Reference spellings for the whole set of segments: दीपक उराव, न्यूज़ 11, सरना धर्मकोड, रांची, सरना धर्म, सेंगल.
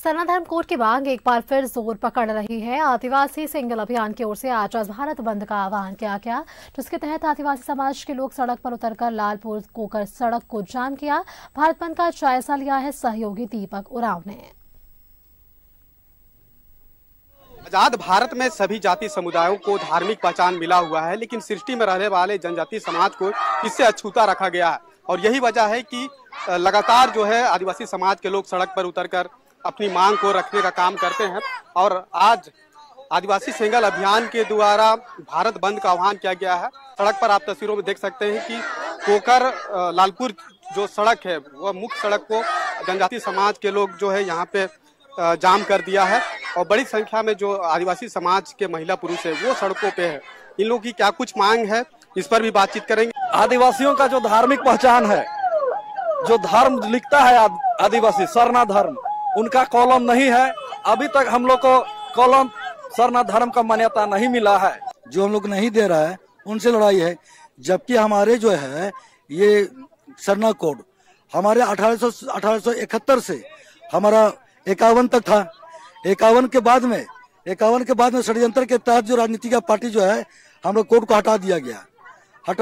सरना धर्मकोड की मांग एक बार फिर जोर पकड़ रही है। आदिवासी सेंगल अभियान की ओर से आज भारत बंद का आह्वान किया गया, जिसके तहत आदिवासी समाज के लोग सड़क पर उतरकर लालपुर कोकर सड़क को जाम किया। भारत बंद का जायजा लिया है सहयोगी दीपक उराव ने। आजाद भारत में सभी जाति समुदायों को धार्मिक पहचान मिला हुआ है, लेकिन सृष्टि में रहने वाले जनजातीय समाज को इससे अछूता रखा गया है और यही वजह है कि लगातार जो है आदिवासी समाज के लोग सड़क पर उतरकर अपनी मांग को रखने का काम करते हैं। और आज आदिवासी सेंगल अभियान के द्वारा भारत बंद का आह्वान किया गया है। सड़क पर आप तस्वीरों में देख सकते हैं कि कोकर लालपुर जो सड़क है वह मुख्य सड़क को जनजातीय समाज के लोग जो है यहाँ पे जाम कर दिया है और बड़ी संख्या में जो आदिवासी समाज के महिला पुरुष है वो सड़कों पे है। इन लोगों की क्या कुछ मांग है इस पर भी बातचीत करेंगे। आदिवासियों का जो धार्मिक पहचान है, जो धर्म लिखता है आदिवासी सरना धर्म, उनका कॉलम नहीं है। अभी तक हम लोग को कॉलम सरना धर्म का मान्यता नहीं मिला है। जो हम लोग नहीं दे रहा है उनसे लड़ाई है, जबकि हमारे जो है ये सरना कोड हमारे 1871 से हमारा 51 तक था। 51 के बाद में षड्यंत्र के तहत जो राजनीतिक पार्टी जो है हम लोग कोड को हटा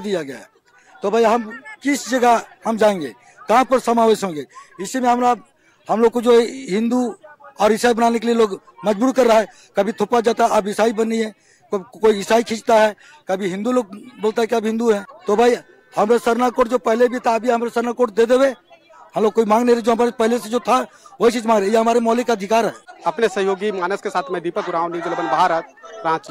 दिया गया। तो भाई हम किस जगह हम जाएंगे, कहाँ पर समावेश होंगे? इसी में हम लोग को जो हिंदू और ईसाई बनाने के लिए लोग मजबूर कर रहा है। कभी थोपा जाता है आप ईसाई बनी है, कोई ईसाई खींचता है, कभी हिंदू लोग बोलता है कि आप हिंदू हैं। तो भाई हमारे सरना कोड जो पहले भी था अभी हमारे सरना कोड दे देवे। हम लोग कोई मांग नहीं रहे, जो हमारे पहले से जो था वही चीज मांग रहे। ये हमारे मौलिक अधिकार है। अपने सहयोगी मानस के साथ मैं दीपक उराव, न्यूज़ 11 भारत, रांची।